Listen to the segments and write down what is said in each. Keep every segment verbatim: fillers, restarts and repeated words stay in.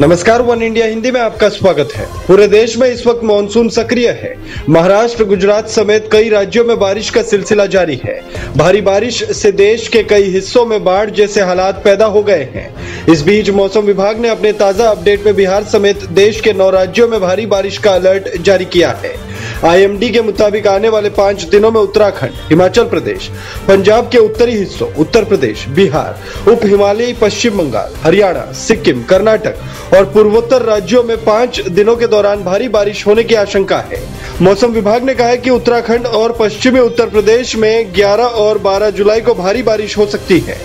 नमस्कार, one India Hindi में आपका स्वागत है। पूरे देश में इस वक्त मॉनसून सक्रिय है। महाराष्ट्र, गुजरात समेत कई राज्यों में बारिश का सिलसिला जारी है। भारी बारिश से देश के कई हिस्सों में बाढ़ जैसे हालात पैदा हो गए हैं। इस बीच मौसम विभाग ने अपने ताजा अपडेट में बिहार समेत देश के नौ राज्यों में भारी बारिश का अलर्ट जारी किया है। आई एम डी के मुताबिक आने वाले पांच दिनों में उत्तराखंड, हिमाचल प्रदेश, पंजाब के उत्तरी हिस्सों, उत्तर प्रदेश, बिहार, उप हिमालयी पश्चिम बंगाल, हरियाणा, सिक्किम, कर्नाटक और पूर्वोत्तर राज्यों में पांच दिनों के दौरान भारी बारिश होने की आशंका है। मौसम विभाग ने कहा है कि उत्तराखंड और पश्चिमी उत्तर प्रदेश में ग्यारह और बारह जुलाई को भारी बारिश हो सकती है।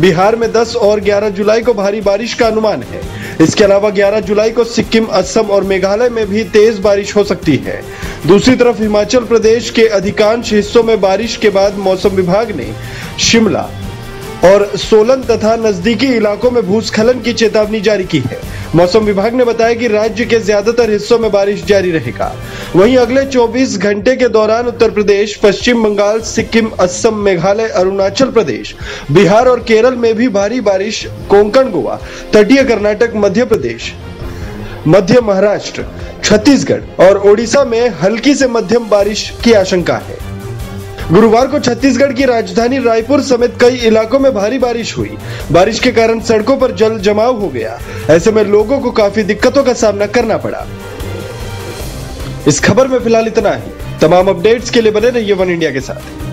बिहार में दस और ग्यारह जुलाई को भारी बारिश का अनुमान है। इसके अलावा ग्यारह जुलाई को सिक्किम, असम और मेघालय में भी तेज बारिश हो सकती है। दूसरी तरफ हिमाचल प्रदेश के अधिकांश हिस्सों में बारिश के बाद मौसम विभाग ने शिमला और सोलन तथा नजदीकी इलाकों में भूस्खलन की चेतावनी जारी की है। मौसम विभाग ने बताया कि राज्य के ज्यादातर हिस्सों में बारिश जारी रहेगा। वहीं अगले चौबीस घंटे के दौरान उत्तर प्रदेश, पश्चिम बंगाल, सिक्किम, असम, मेघालय, अरुणाचल प्रदेश, बिहार और केरल में भी भारी बारिश, कोंकण गोवा, तटीय कर्नाटक, मध्य प्रदेश, मध्य महाराष्ट्र, छत्तीसगढ़ और ओडिशा में हल्की से मध्यम बारिश की आशंका है। गुरुवार को छत्तीसगढ़ की राजधानी रायपुर समेत कई इलाकों में भारी बारिश हुई। बारिश के कारण सड़कों पर जल जमाव हो गया। ऐसे में लोगों को काफी दिक्कतों का सामना करना पड़ा। इस खबर में फिलहाल इतना ही। तमाम अपडेट्स के लिए बने रहिए वन इंडिया के साथ।